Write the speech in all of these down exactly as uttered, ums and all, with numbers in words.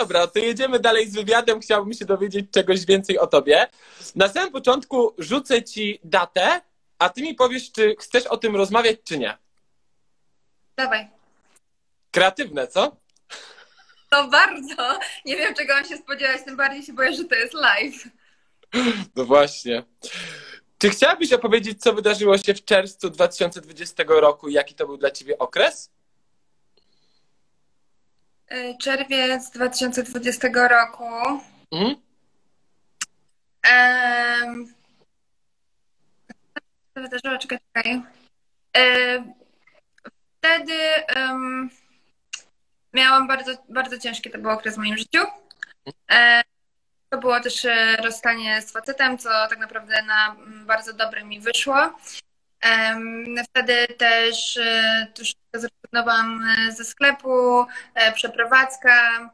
dobra, to jedziemy dalej z wywiadem. Chciałbym się dowiedzieć czegoś więcej o tobie. Na samym początku rzucę ci datę, a ty mi powiesz, czy chcesz o tym rozmawiać, czy nie. Dawaj. Kreatywne, co? To bardzo. Nie wiem, czego mam się spodziewać, tym bardziej się boję, że to jest live. No właśnie. Czy chciałabyś opowiedzieć, co wydarzyło się w czerwcu dwa tysiące dwudziestego roku i jaki to był dla ciebie okres? Czerwiec dwa tysiące dwudziestego roku. Mhm. Um, co wydarzyło? Czekaj, czekaj. Um, wtedy um, miałam bardzo, bardzo ciężki, to był okres w moim życiu. Um, To było też rozstanie z facetem, co tak naprawdę na bardzo dobre mi wyszło. Wtedy też tuż zrezygnowałam ze sklepu, przeprowadzka,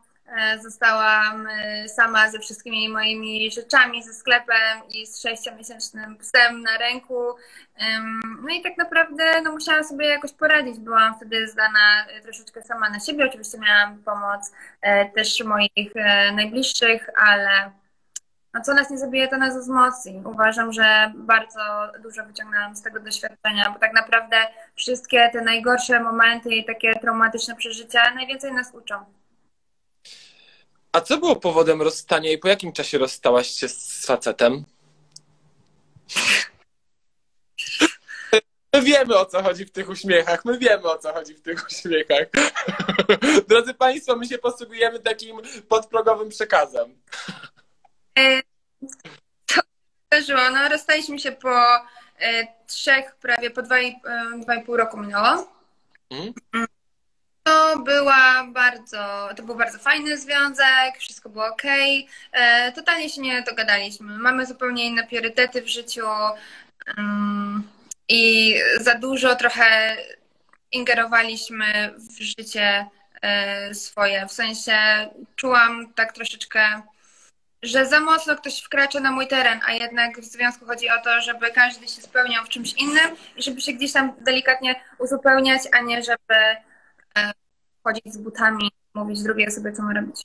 zostałam sama ze wszystkimi moimi rzeczami, ze sklepem i z sześciomiesięcznym psem na ręku. No i tak naprawdę no, musiałam sobie jakoś poradzić. Byłam wtedy zdana troszeczkę sama na siebie. Oczywiście miałam pomoc też moich najbliższych, ale no, co nas nie zabije, to nas wzmocni. Uważam, że bardzo dużo wyciągnęłam z tego doświadczenia, bo tak naprawdę wszystkie te najgorsze momenty i takie traumatyczne przeżycia najwięcej nas uczą. A co było powodem rozstania i po jakim czasie rozstałaś się z facetem? My wiemy, o co chodzi w tych uśmiechach. My wiemy, o co chodzi w tych uśmiechach. Drodzy Państwo, my się posługujemy takim podprogowym przekazem. To wydarzyło. No, rozstaliśmy się po trzech, prawie po dwa i, dwa i pół roku minęło. Mm. To, była bardzo, to był bardzo fajny związek, wszystko było okej. Okay. Totalnie się nie dogadaliśmy. Mamy zupełnie inne priorytety w życiu um, i za dużo trochę ingerowaliśmy w życie e, swoje. W sensie czułam tak troszeczkę, że za mocno ktoś wkracza na mój teren, a jednak w związku chodzi o to, żeby każdy się spełniał w czymś innym i żeby się gdzieś tam delikatnie uzupełniać, a nie żeby chodzić z butami, mówić drugiej osobie, co ma robić.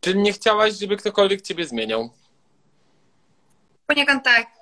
Czy nie chciałaś, żeby ktokolwiek ciebie zmieniał? Poniekąd tak.